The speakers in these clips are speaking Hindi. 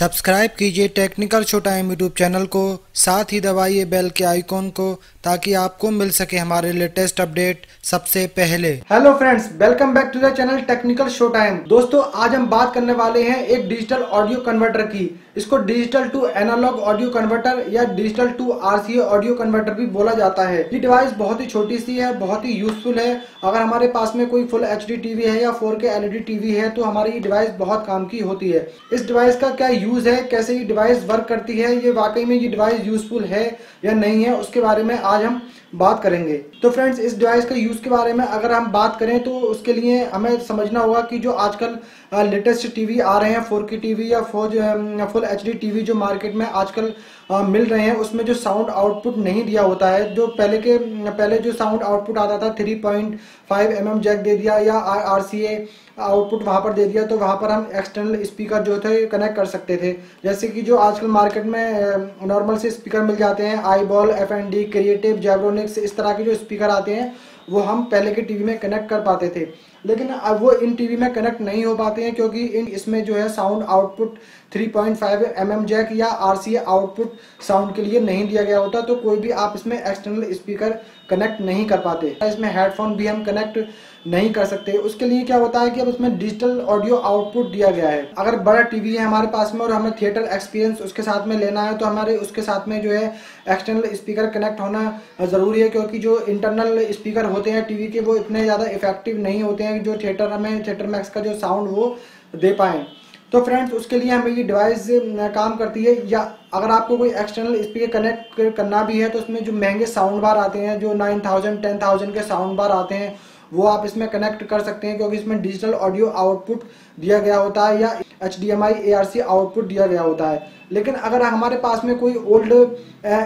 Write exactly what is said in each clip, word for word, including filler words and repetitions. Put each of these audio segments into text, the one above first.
सब्सक्राइब कीजिए technical show time YouTube channel को, साथ ही दबाइए बेल के आइकॉन को ताकि आपको मिल सके हमारे लेटेस्ट अपडेट सबसे पहले। Hello friends, welcome back to the channel technical show time. दोस्तों, आज हम बात करने वाले हैं एक डिजिटल ऑडियो कन्वर्टर की। इसको digital to analogue audio converter या digital to RCA audio converter भी बोला जाता है। ये डिवाइस बहुत ही छोटी सी है, बहुत ही यूजफुल है। अगर हमारे पास में कोई फुल एचडी टीवी है या फोर के एलईडी टीवी है तो हमारी ये डिवाइस बहुत काम की होती है। इस डिवाइस का क्या यूज है, कैसे ये डिवाइस वर्क करती है, ये वाकई में ये डिवाइस यूजफुल है या नहीं है, उसके बारे में आज हम बात करेंगे। तो फ्रेंड्स, इस डिवाइस के यूज़ के बारे में अगर हम बात करें तो उसके लिए हमें समझना होगा कि जो आजकल लेटेस्ट टीवी आ रहे हैं, फोर के टीवी या फोर फुल एचडी टीवी जो मार्केट में आजकल मिल रहे हैं, उसमें जो साउंड आउटपुट नहीं दिया होता है। जो पहले के पहले जो साउंड आउटपुट आता था, three point five M M jack दे दिया या आर सी ए आउटपुट वहाँ पर दे दिया तो वहाँ पर हम एक्सटर्नल स्पीकर जो थे कनेक्ट कर सकते थे। जैसे कि जो आजकल मार्केट में नॉर्मल से स्पीकर मिल जाते हैं, iBall, F and D, creative, Zebronics, इस तरह के जो स्पीकर आते हैं वो हम पहले के टीवी में कनेक्ट कर पाते थे, लेकिन अब वो इन टीवी में कनेक्ट नहीं हो पाते हैं क्योंकि इन इसमें जो है sound output three point five MM jack या आरसीए आउटपुट साउंड के लिए नहीं दिया गया होता, तो कोई भी आप इसमें एक्सटर्नल स्पीकर कनेक्ट नहीं कर पाते। इसमें हेडफोन भी हम कनेक्ट नहीं कर सकते। उसके लिए क्या होता है कि अब इसमें डिजिटल ऑडियो आउटपुट दिया गया है। अगर बड़ा टीवी है हमारे पास में और हमें थिएटर एक्सपीरियंस उसके साथ में लेना है तो हमारे उसके साथ में जो है एक्सटर्नल स्पीकर कनेक्ट होना ज़रूरी है, क्योंकि जो इंटरनल स्पीकर होते हैं टीवी के वो इतने ज़्यादा इफेक्टिव नहीं होते हैं जो थिएटर में थिएटर मैक्स का जो साउंड वो दे पाएँ। तो फ्रेंड्स, उसके लिए हमें ये डिवाइस काम करती है। या अगर आपको कोई एक्सटर्नल स्पीकर कनेक्ट करना भी है तो उसमें जो महंगे साउंड बार आते हैं, जो नाइन थाउजेंड टेन थाउजेंड के साउंड बार आते हैं, वो आप इसमें कनेक्ट कर सकते हैं क्योंकि इसमें डिजिटल ऑडियो आउटपुट दिया गया होता है या H D M I A R C output दिया गया होता है। लेकिन अगर हमारे पास में कोई ओल्ड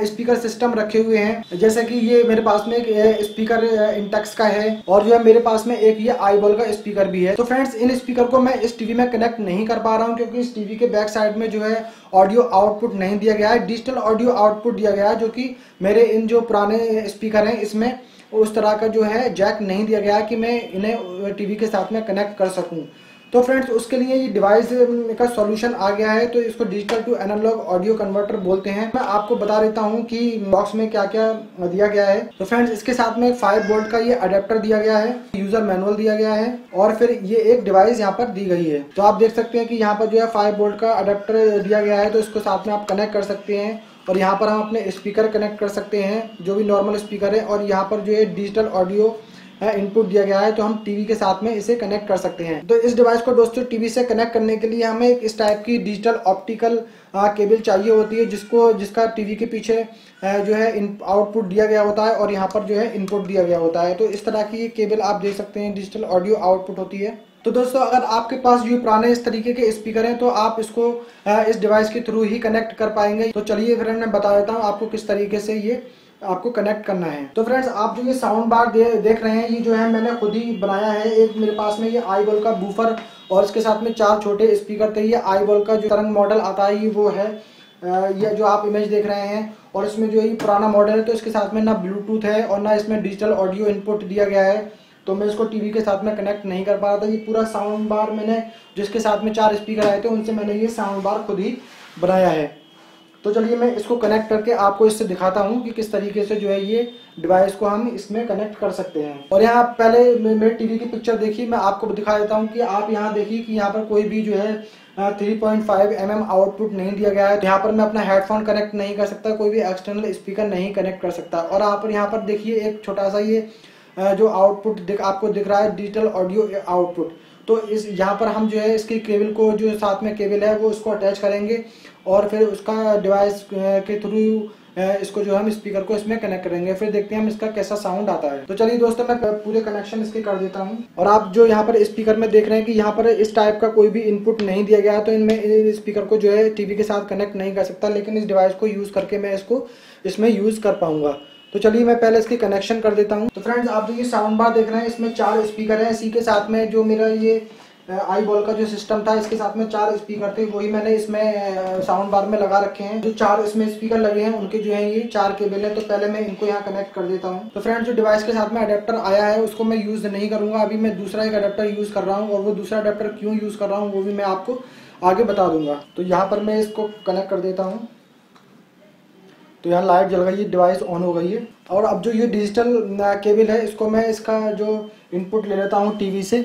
स्पीकर सिस्टम रखे हुए हैं, जैसे कि ये मेरे पास में एक स्पीकर इंटेक्स का है और जो है मेरे पास में एक ये आई-बॉल का स्पीकर भी है, तो फ्रेंड्स इन स्पीकर को मैं इस टीवी में कनेक्ट नहीं कर पा रहा हूँ क्योंकि इस टीवी के बैक साइड में जो है ऑडियो आउटपुट नहीं दिया गया है, डिजिटल ऑडियो आउटपुट दिया गया है, जो कि मेरे इन जो पुराने स्पीकर हैं इसमें उस तरह का जो है जैक नहीं दिया गया कि मैं इन्हें टीवी के साथ में कनेक्ट कर सकूं। तो फ्रेंड्स, उसके लिए ये डिवाइस का सॉल्यूशन आ गया है, तो इसको digital to analogue audio converter बोलते हैं। मैं आपको बता देता हूं कि बॉक्स में क्या क्या दिया गया है। तो फ्रेंड्स, इसके साथ में फायरबोल्ट का ये अडेप्टर दिया गया है, यूजर मैनुअल दिया गया है और फिर ये एक डिवाइस यहाँ पर दी गई है। तो आप देख सकते हैं कि यहाँ पर जो है फायरबोल्ट का अडेप्टर दिया गया है, तो इसको साथ में आप कनेक्ट कर सकते हैं और यहाँ पर हम अपने स्पीकर कनेक्ट कर सकते हैं जो भी नॉर्मल स्पीकर है, और यहाँ पर जो है डिजिटल ऑडियो इनपुट दिया गया है तो हम टीवी के साथ में इसे कनेक्ट कर सकते हैं। तो इस डिवाइस को दोस्तों टीवी से कनेक्ट करने के लिए हमें एक इस टाइप की डिजिटल ऑप्टिकल केबल चाहिए होती है, जिसको जिसका टीवी के पीछे जो है आउटपुट दिया गया होता है और यहाँ पर जो है इनपुट दिया गया होता है। तो इस तरह की केबल आप देख सकते हैं, डिजिटल ऑडियो आउटपुट होती है। तो दोस्तों, अगर आपके पास जो पुराने इस तरीके के स्पीकर हैं तो आप इसको इस डिवाइस के थ्रू ही कनेक्ट कर पाएंगे। तो चलिए फ्रेंड, मैं बता देता हूँ आपको किस तरीके से ये आपको कनेक्ट करना है। तो फ्रेंड्स, आप जो ये साउंड बार दे, देख रहे हैं, ये जो है मैंने खुद ही बनाया है। एक मेरे पास में ये आई-बॉल का बूफर और इसके साथ में चार छोटे स्पीकर थे। ये आई-बॉल का जो तरंग मॉडल आता है ये वो है, ये जो आप इमेज देख रहे हैं, और इसमें जो ये पुराना मॉडल है तो इसके साथ में ना ब्लूटूथ है और ना इसमें डिजिटल ऑडियो इनपुट दिया गया है, तो मैं इसको टीवी के साथ में कनेक्ट नहीं कर पा रहा था। ये पूरा साउंड बार मैंने जिसके साथ में चार स्पीकर आए थे उनसे मैंने ये साउंड बार खुद ही बनाया है। तो चलिए मैं इसको कनेक्ट करके आपको इससे दिखाता हूँ कि किस तरीके से जो है ये डिवाइस को हम इसमें कनेक्ट कर सकते हैं। और यहाँ पहले मेरे टीवी की पिक्चर देखिए, मैं आपको दिखा देता हूँ कि आप यहाँ देखिए कि यहाँ पर कोई भी जो है three point five MM output नहीं दिया गया है। तो यहाँ पर मैं अपना हेडफोन कनेक्ट नहीं कर सकता, कोई भी एक्सटर्नल स्पीकर नहीं कनेक्ट कर सकता। और आप यहाँ पर देखिए एक छोटा सा ये जो आउटपुट आपको दिख रहा है, डिजिटल ऑडियो आउटपुट, तो इस यहाँ पर हम जो है इसकी केबल को जो साथ में केबल है वो इसको अटैच करेंगे और फिर उसका डिवाइस के थ्रू इसको जो हम स्पीकर को इसमें कनेक्ट करेंगे। फिर देखते हैं हम इसका कैसा साउंड आता है। तो चलिए दोस्तों, मैं पूरे कनेक्शन इसके कर देता हूं। और आप जो यहाँ पर स्पीकर में देख रहे हैं कि यहाँ पर इस टाइप का कोई भी इनपुट नहीं दिया गया, तो इनमें स्पीकर को जो है टीवी के साथ कनेक्ट नहीं कर सकता, लेकिन इस डिवाइस को यूज़ करके मैं इसको इसमें यूज़ कर पाऊँगा। तो चलिए मैं पहले इसकी कनेक्शन कर देता हूँ। तो फ्रेंड्स, आप जो ये साउंड बार देख रहे हैं इसमें चार स्पीकर हैं, इसी के साथ में जो मेरा ये आई-बॉल का जो सिस्टम था इसके साथ में चार स्पीकर थे, वही मैंने इसमें साउंड बार में लगा रखे हैं। जो चार इसमें स्पीकर लगे हैं उनके जो है ये चार केबल हैं, तो पहले मैं इनको यहाँ कनेक्ट कर देता हूँ। तो फ्रेंड्स, जो डिवाइस के साथ में अडेप्टर आया है उसको मैं यूज़ नहीं करूँगा, अभी मैं दूसरा एक अडेप्टर यूज़ कर रहा हूँ और वो दूसरा अडेप्टर क्यों यूज़ कर रहा हूँ वो भी मैं आपको आगे बता दूंगा। तो यहाँ पर मैं इसको कनेक्ट कर देता हूँ, तो यहाँ लाइट जल गई है, डिवाइस ऑन हो गई है। और अब जो ये डिजिटल केबल है इसको मैं इसका जो इनपुट ले लेता हूँ टीवी से।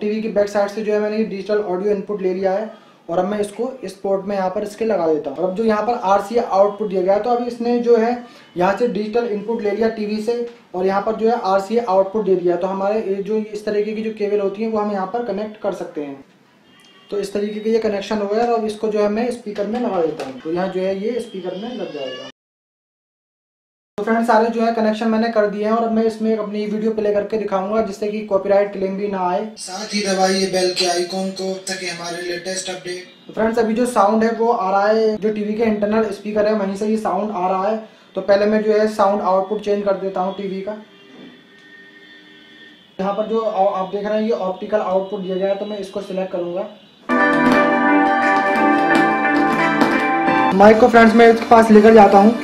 टीवी की बैक साइड से जो है मैंने ये डिजिटल ऑडियो इनपुट ले लिया है और अब मैं इसको इस पोर्ट में यहाँ पर इसके लगा देता हूँ। और अब जो यहाँ पर आरसीए आउटपुट दिया गया है, तो अब इसने जो है यहाँ से डिजिटल इनपुट ले लिया टीवी से और यहाँ पर जो है आरसीए आउटपुट दे दिया। तो हमारे जो इस तरीके की जो केबल होती है वो हम यहाँ पर कनेक्ट कर सकते हैं। तो इस तरीके के ये कनेक्शन हो गया और अब इसको जो है मैं स्पीकर में लगा देता हूँ। तो यहाँ जो है ये स्पीकर में लग जाएगा। तो फ्रेंड्स सारे जो है कनेक्शन मैंने कर दिए हैं और अब मैं इसमें अपनी वीडियो प्ले करके दिखाऊंगा जिससे कि कॉपीराइट क्लेम भी ना आए। साथ ही दबाइए बेल के आइकॉन को ताकि हमारे लेटेस्ट अपडेट। तो फ्रेंड्स अभी जो साउंड है वो आ रहा है, जो टीवी के इंटरनल स्पीकर है वहीं से ये साउंड आ रहा है। तो पहले मैं जो है साउंड आउटपुट चेंज कर देता हूँ टीवी का। यहाँ पर जो आप देख रहे हैं ये ऑप्टिकल आउटपुट दिया गया है, तो मैं इसको सिलेक्ट करूंगा। माइक को फ्रेंड्स मैं इसके पास लेकर जाता हूँ।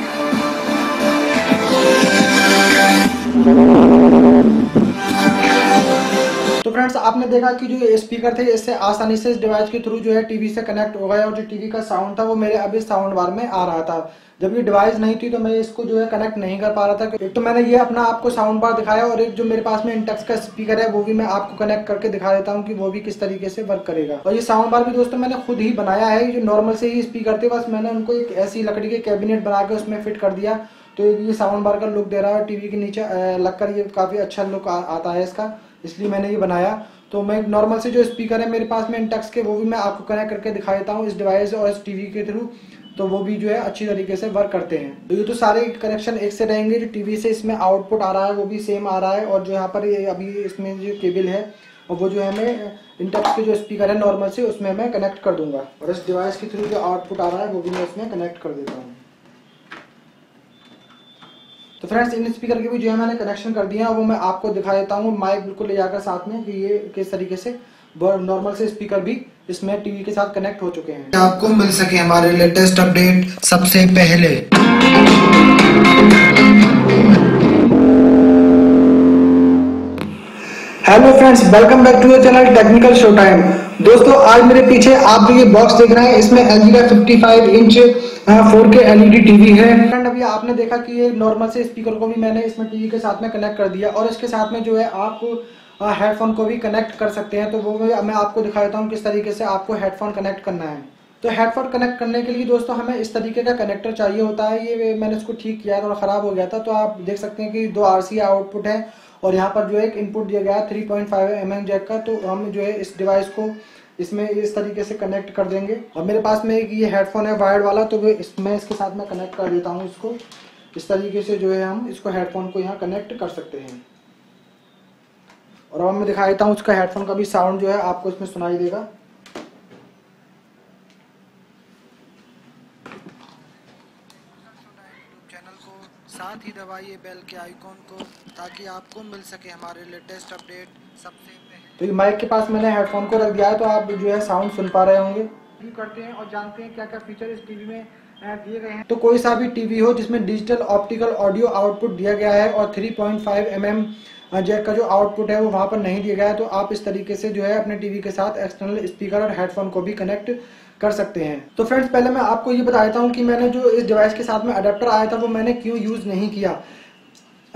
तो फ्रेंड्स आपने देखा कि जो स्पीकर थे इससे आसानी से इस डिवाइस के थ्रू जो है टीवी से कनेक्ट हो गया और जो टीवी का साउंड था वो मेरे अभी साउंड बार में आ रहा था। जब ये डिवाइस नहीं थी तो मैं इसको जो है कनेक्ट नहीं कर पा रहा था। एक तो मैंने ये अपना आपको साउंड बार दिखाया और एक जो मेरे पास में इंटेक्स का स्पीकर है वो भी मैं आपको कनेक्ट करके दिखा देता हूँ कि वो भी किस तरीके से वर्क करेगा। और ये साउंड बार भी दोस्तों मैंने खुद ही बनाया है। जो नॉर्मल से ही स्पीकर थे बस मैंने उनको एक ऐसी लकड़ी के कैबिनेट बना के उसमें फिट कर दिया। तो ये साउंड बार का लुक दे रहा है, टीवी के नीचे लगकर ये काफ़ी अच्छा लुक आ, आता है इसका, इसलिए मैंने ये बनाया। तो मैं नॉर्मल से जो स्पीकर है मेरे पास में इंटेक्स के वो भी मैं आपको कनेक्ट करके दिखा देता हूँ इस डिवाइस और इस टीवी के थ्रू, तो वो भी जो है अच्छी तरीके से वर्क करते हैं। तो ये तो सारे कनेक्शन एक से रहेंगे। जो टीवी से इसमें आउटपुट आ रहा है वो भी सेम आ रहा है और जो यहाँ पर ये अभी इसमें जो केबल है और वो जो है मैं इंटेक्स के जो स्पीकर है नॉर्मल से उसमें मैं कनेक्ट कर दूंगा और इस डिवाइस के थ्रू जो आउटपुट आ रहा है वो भी मैं इसमें कनेक्ट कर देता हूँ। तो फ्रेंड्स इन स्पीकर के भी जो है मैंने कनेक्शन कर दिया है, वो मैं आपको दिखा देता हूँ। माइक बिल्कुल ले जाकर साथ में कि ये किस तरीके से नॉर्मल से स्पीकर भी इसमें टीवी के साथ कनेक्ट हो चुके हैं। आपको मिल सके हमारे लेटेस्ट अपडेट सबसे पहले। Hello friends, welcome back to your channel technical show time. दोस्तों आज मेरे पीछे आप जो ये बॉक्स देख रहे हैं इसमें एलजी का पचपन inch four K LED TV है। फ्रेंड अभी आपने देखा कि ये नॉर्मल से स्पीकर को भी मैंने इसमें टीवी के साथ में कनेक्ट कर दिया और इसके साथ में जो है आप हेडफोन को भी कनेक्ट कर सकते हैं। तो वो मैं आपको दिखा देता हूँ किस तरीके से आपको हेडफोन कनेक्ट करना है। तो हेडफोन कनेक्ट करने के लिए दोस्तों हमें इस तरीके का कनेक्टर चाहिए होता है। ये मैंने इसको ठीक किया और ख़राब हो गया था। तो आप देख सकते हैं कि दो आरसीए आउटपुट है और यहाँ पर जो है एक इनपुट दिया गया है three point five M M jack का। तो हम जो है इस डिवाइस को इसमें इस तरीके से कनेक्ट कर देंगे। और मेरे पास में एक ये हेडफोन है वायर्ड वाला, तो वे इस मैं इसके साथ में कनेक्ट कर देता हूँ इसको। इस तरीके से जो है हम इसको हेडफोन को यहाँ कनेक्ट कर सकते हैं। और अब मैं दिखा देता हूँ उसका हेडफोन का भी साउंड जो है आपको इसमें सुनाई देगा। साथ ही दबाइए बेल के आइकॉन को ताकि आपको मिल सके हमारे लेटेस्ट अपडेट सबसे पहले। तो ये माइक के पास मैंने हेडफोन को रख दिया है, तो आप जो है साउंड सुन पा रहे होंगे। भी करते हैं और जानते हैं क्या क्या फीचर इस टीवी में दिए गए हैं। तो कोई सा भी टीवी हो जिसमें डिजिटल ऑप्टिकल ऑडियो आउटपुट दिया गया है और three point five M M jack का जो आउटपुट है वो वहाँ पर नहीं दिया गया है, तो आप इस तरीके से जो है अपने टीवी के साथ एक्सटर्नल स्पीकर और हेडफोन को भी कनेक्ट कर सकते हैं। तो फ्रेंड्स पहले मैं आपको ये बता देता हूँ कि मैंने जो इस डिवाइस के साथ में अडेप्टर आया था वो मैंने क्यों यूज़ नहीं किया।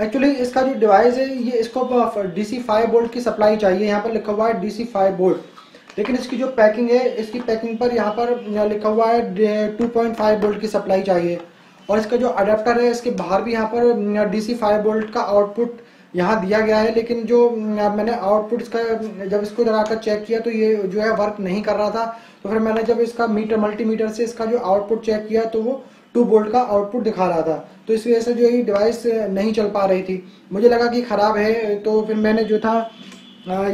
एक्चुअली इसका जो डिवाइस है ये इसको डीसी फाइव वोल्ट की सप्लाई चाहिए। यहाँ पर लिखा हुआ है डीसी फाइव वोल्ट, लेकिन इसकी जो पैकिंग है इसकी पैकिंग पर यहाँ पर लिखा हुआ है टू पॉइंट फाइव वोल्ट की सप्लाई चाहिए। और इसका जो अडेप्टर है इसके बाहर भी यहाँ पर डीसी फाइव वोल्ट का आउटपुट यहाँ दिया गया है, लेकिन जो मैंने आउटपुट इसका जब इसको लगाकर चेक किया तो ये जो है वर्क नहीं कर रहा था। तो फिर मैंने जब इसका मीटर मल्टीमीटर से इसका जो आउटपुट चेक किया तो वो टू वोल्ट का आउटपुट दिखा रहा था। तो इस वजह से जो ये डिवाइस नहीं चल पा रही थी, मुझे लगा कि ख़राब है। तो फिर मैंने जो था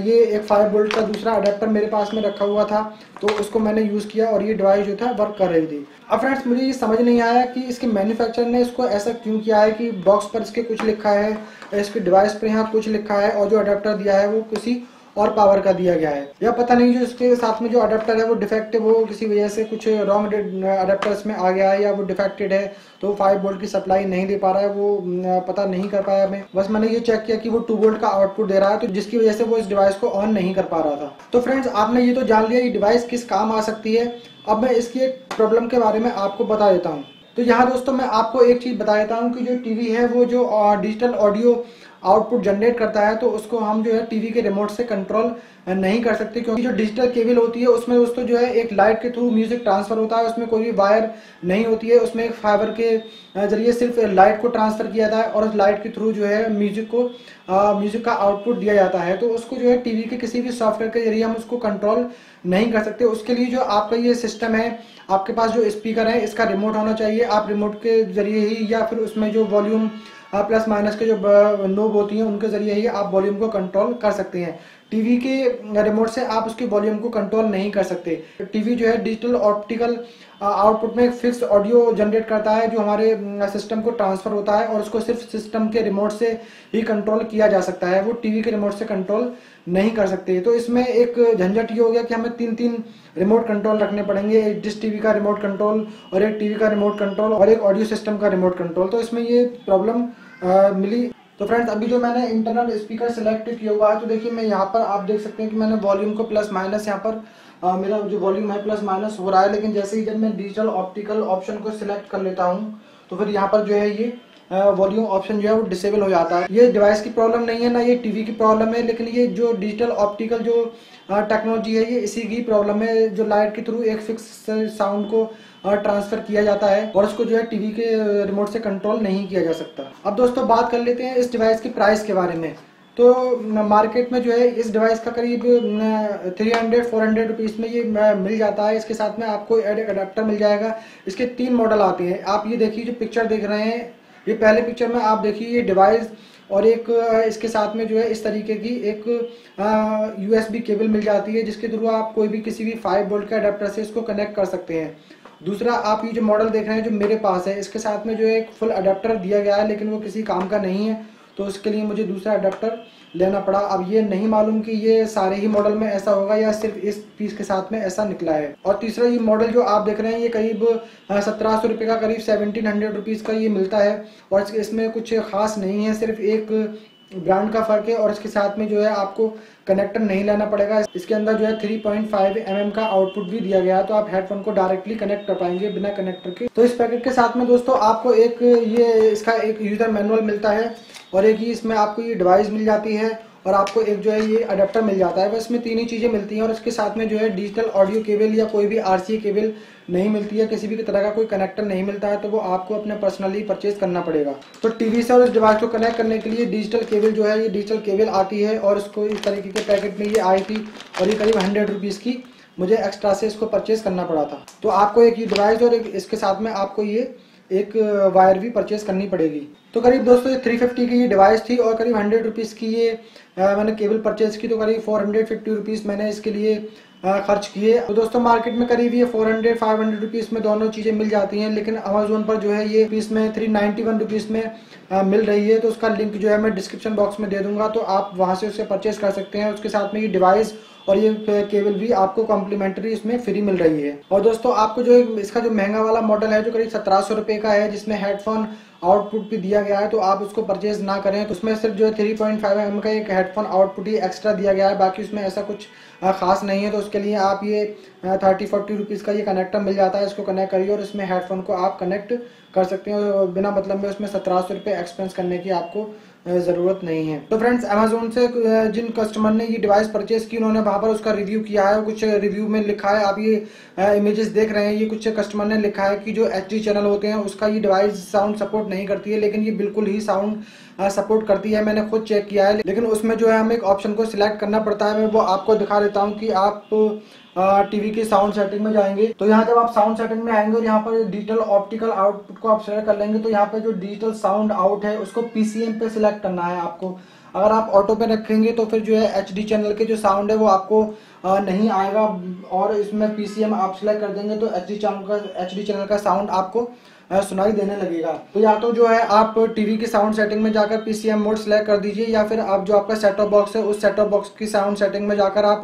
ये एक फाइव वोल्ट का दूसरा अडेप्टर मेरे पास में रखा हुआ था, तो उसको मैंने यूज़ किया और ये डिवाइस जो था वर्क कर रही थी। अब फ्रेंड्स मुझे ये समझ नहीं आया कि इसके मैन्युफैक्चरर ने इसको ऐसा क्यों किया है कि बॉक्स पर इसके कुछ लिखा है, इसके डिवाइस पर यहाँ कुछ लिखा है और जो अडेप्टर दिया है वो किसी और पावर का दिया गया है। यह पता नहीं जो इसके साथ में जो अडेप्टर है वो डिफेक्टिव हो, किसी वजह से कुछ रॉन्ग अडेप्टर्स में आ गया है या वो डिफेक्टेड है तो फाइव वोल्ट की सप्लाई नहीं दे पा रहा है, वो पता नहीं कर पाया मैं। बस मैंने ये चेक किया कि वो टू वोल्ट का आउटपुट दे रहा है, तो जिसकी वजह से वो इस डिवाइस को ऑन नहीं कर पा रहा था। तो फ्रेंड्स आपने ये तो जान लिया ये डिवाइस किस काम आ सकती है। अब मैं इसकी एक प्रॉब्लम के बारे में आपको बता देता हूँ। तो यहाँ दोस्तों मैं आपको एक चीज़ बता देता हूँ कि जो टीवी है वो जो डिजिटल ऑडियो आउटपुट जनरेट करता है तो उसको हम जो है टीवी के रिमोट से कंट्रोल नहीं कर सकते, क्योंकि जो डिजिटल केबल होती है उसमें दोस्तों जो है एक लाइट के थ्रू म्यूजिक ट्रांसफर होता है, उसमें कोई भी वायर नहीं होती है, उसमें एक फाइबर के जरिए सिर्फ लाइट को ट्रांसफर किया जाता है और उस लाइट के थ्रू जो है म्यूजिक को म्यूजिक का आउटपुट दिया जाता है। तो उसको जो है टीवी के किसी भी सॉफ्टवेयर के जरिए हम उसको कंट्रोल नहीं कर सकते। उसके लिए जो आपका ये सिस्टम है, आपके पास जो स्पीकर है इसका रिमोट होना चाहिए, आप रिमोट के जरिए ही या फिर उसमें जो वॉल्यूम प्लस माइनस के जो नोब होती हैं उनके जरिए ही आप वॉल्यूम को कंट्रोल कर सकते हैं। टीवी के रिमोट से आप उसकी वॉल्यूम को कंट्रोल नहीं कर सकते। टीवी जो है डिजिटल ऑप्टिकल आउटपुट में फिक्स ऑडियो जनरेट करता है जो हमारे सिस्टम को ट्रांसफर होता है और उसको सिर्फ सिस्टम के रिमोट से ही कंट्रोल किया जा सकता है, वो टीवी के रिमोट से कंट्रोल नहीं कर सकते। तो इसमें एक झंझट ये हो गया कि हमें तीन तीन रिमोट कंट्रोल रखने पड़ेंगे, एक डिश टीवी का रिमोट कंट्रोल और एक टीवी का रिमोट कंट्रोल और एक ऑडियो सिस्टम का रिमोट कंट्रोल, तो इसमें ये प्रॉब्लम मिली। तो फ्रेंड्स अभी जो मैंने इंटरनल स्पीकर सेलेक्ट किया हुआ है तो देखिए मैं यहाँ पर आप देख सकते हैं कि मैंने वॉल्यूम को प्लस माइनस यहाँ पर आ, मेरा जो वॉल्यूम है प्लस माइनस हो रहा है, लेकिन जैसे ही जब मैं डिजिटल ऑप्टिकल ऑप्शन को सिलेक्ट कर लेता हूँ तो फिर यहाँ पर जो है ये वॉल्यूम ऑप्शन जो है वो डिसेबल हो जाता है। ये डिवाइस की प्रॉब्लम नहीं है ना ये टीवी की प्रॉब्लम है, लेकिन ये जो डिजिटल ऑप्टिकल जो टेक्नोलॉजी है ये इसी की प्रॉब्लम है, जो लाइट के थ्रू एक फिक्स साउंड को ट्रांसफर किया जाता है और उसको जो है टीवी के रिमोट से कंट्रोल नहीं किया जा सकता। अब दोस्तों बात कर लेते हैं इस डिवाइस की प्राइस के बारे में। तो मार्केट में जो है इस डिवाइस का करीब तीन सौ चार सौ रुपीस में ये मिल जाता है। इसके साथ में आपको अडेप्टर मिल जाएगा। इसके तीन मॉडल आते हैं। आप ये देखिए जो पिक्चर देख रहे हैं, ये पहले पिक्चर में आप देखिए ये डिवाइस और एक इसके साथ में जो है इस तरीके की एक यूएसबी केबल मिल जाती है जिसके थ्रू आप कोई भी किसी भी फाइव वोल्ट के अडेप्टर से इसको कनेक्ट कर सकते हैं। दूसरा आप ये जो मॉडल देख रहे हैं जो मेरे पास है, इसके साथ में जो है एक फुल अडेप्टर दिया गया है लेकिन वो किसी काम का नहीं है तो उसके लिए मुझे दूसरा अडेप्टर लेना पड़ा। अब ये नहीं मालूम कि ये सारे ही मॉडल में ऐसा होगा या सिर्फ इस पीस के साथ में ऐसा निकला है। और तीसरा ये मॉडल जो आप देख रहे हैं ये करीब सत्रह सौ रुपये का, करीब सेवनटीन हंड्रेड रुपीज़ का ये मिलता है और इसमें कुछ खास नहीं है, सिर्फ एक ब्रांड का फ़र्क है और इसके साथ में जो है आपको कनेक्टर नहीं लाना पड़ेगा। इसके अंदर जो है तीन पॉइंट फाइव एम एम का आउटपुट भी दिया गया है तो आप हेडफोन को डायरेक्टली कनेक्ट कर पाएंगे बिना कनेक्टर के। तो इस पैकेट के साथ में दोस्तों आपको एक ये इसका एक यूज़र मैनुअल मिलता है और एक ही इसमें आपको ये डिवाइस मिल जाती है और आपको एक जो है ये अडेप्टर मिल जाता है। बस इसमें तीन ही चीज़ें मिलती हैं और इसके साथ में जो है डिजिटल ऑडियो केबल या कोई भी आरसीए केबल नहीं मिलती है, किसी भी तरह का कोई कनेक्टर नहीं मिलता है तो वो आपको अपने पर्सनली परचेज करना पड़ेगा। तो टीवी से और इस डिवाइस को कनेक्ट करने के लिए डिजिटल केबल जो है ये डिजिटल केबल आती है और उसको इस तरीके के पैकेट में ये आई थी और ये करीब हंड्रेड रुपीज़ की मुझे एक्स्ट्रा से इसको परचेज़ करना पड़ा था। तो आपको एक ये डिवाइस और इसके साथ में आपको ये एक वायर भी परचेज़ करनी पड़ेगी। तो करीब दोस्तों ये तीन सौ पचास की ये डिवाइस थी और करीब हंड्रेड रुपीज़ की ये आ, मैंने केबल परचेज़ की तो करीब चार सौ पचास रुपीस मैंने इसके लिए आ, खर्च किए। तो दोस्तों मार्केट में करीब ये चार सौ पाँच सौ रुपीस में दोनों चीज़ें मिल जाती हैं लेकिन अमेजोन पर जो है ये पीस में तीन सौ इक्यानवे रुपीस में आ, मिल रही है। तो उसका लिंक जो है मैं डिस्क्रिप्शन बॉक्स में दे दूँगा तो आप वहाँ से उसे परचेज़ कर सकते हैं। उसके साथ में ये डिवाइस और ये केबल भी आपको कॉम्प्लीमेंट्री इसमें फ्री मिल रही है। और दोस्तों आपको जो इसका जो महंगा वाला मॉडल है जो करीब सत्रह सौ रुपये का है जिसमें हेडफोन आउटपुट भी दिया गया है तो आप उसको परचेज ना करें। तो उसमें सिर्फ जो है थ्री पॉइंट फाइव एम का एक हेडफोन आउटपुट ही एक्स्ट्रा दिया गया है, बाकी उसमें ऐसा कुछ खास नहीं है। तो उसके लिए आप ये थर्टी फोर्टी रुपीज़ का ये कनेक्टर मिल जाता है, इसको कनेक्ट करिए और इसमें हेडफोन को आप कनेक्ट कर सकते हैं और बिना मतलब में उसमें सत्रह सौ रुपये एक्सपेंस करने की आपको ज़रूरत नहीं है। तो फ्रेंड्स अमेजोन से जिन कस्टमर ने ये डिवाइस परचेस की उन्होंने वहाँ पर उसका रिव्यू किया है, कुछ रिव्यू में लिखा है, आप ये इमेजेस देख रहे हैं, ये कुछ कस्टमर ने लिखा है कि जो एच डी चैनल होते हैं उसका ये डिवाइस साउंड सपोर्ट नहीं करती है लेकिन ये बिल्कुल ही साउंड सपोर्ट करती है। मैंने खुद चेक किया है लेकिन उसमें जो है हमें एक ऑप्शन को सिलेक्ट करना पड़ता है। मैं वो आपको दिखा देता हूँ कि आप टीवी की साउंड सेटिंग में जाएंगे तो यहाँ जब आप साउंड सेटिंग में आएंगे और यहाँ पर डिजिटल ऑप्टिकल आउटपुट को आप सेलेक्ट कर लेंगे तो यहाँ पर जो डिजिटल साउंड आउट है उसको पीसीएम पे सिलेक्ट करना है आपको। अगर आप ऑटो पे रखेंगे तो फिर जो है एचडी चैनल के जो साउंड है वो आपको नहीं आएगा। और इसमें पीसीएम आप सिलेक्ट कर देंगे तो एचडी चैनल का एचडी चैनल का साउंड आपको सुनाई देने लगेगा। तो या तो जो है आप टीवी की साउंड सेटिंग में जाकर पीसीएम मोड सेलेक्ट कर दीजिए, या फिर आप जो आपका सेट ऑफ बॉक्स है उस सेट ऑफ बॉक्स की साउंड सेटिंग में जाकर आप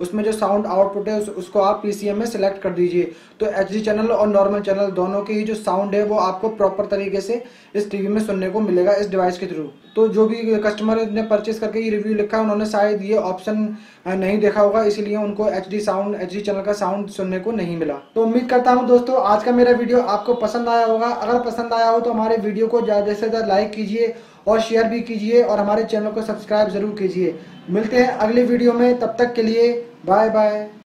उसमें जो साउंड आउटपुट है उस, उसको आप पीसीएम में सेलेक्ट कर दीजिए। तो एचडी चैनल और नॉर्मल चैनल दोनों के ही जो साउंड है वो आपको प्रॉपर तरीके से इस टीवी में सुनने को मिलेगा इस डिवाइस के थ्रू। तो जो भी कस्टमर ने परचेस करके ये रिव्यू लिखा है उन्होंने शायद ये ऑप्शन नहीं देखा होगा, इसीलिए उनको एचडी साउंड एचडी चैनल का साउंड सुनने को नहीं मिला। तो उम्मीद करता हूँ दोस्तों आज का मेरा वीडियो आपको पसंद आया होगा। अगर पसंद आया हो तो हमारे वीडियो को ज़्यादा से ज़्यादा लाइक कीजिए और शेयर भी कीजिए और हमारे चैनल को सब्सक्राइब जरूर कीजिए। मिलते हैं अगले वीडियो में, तब तक के लिए बाय बाय।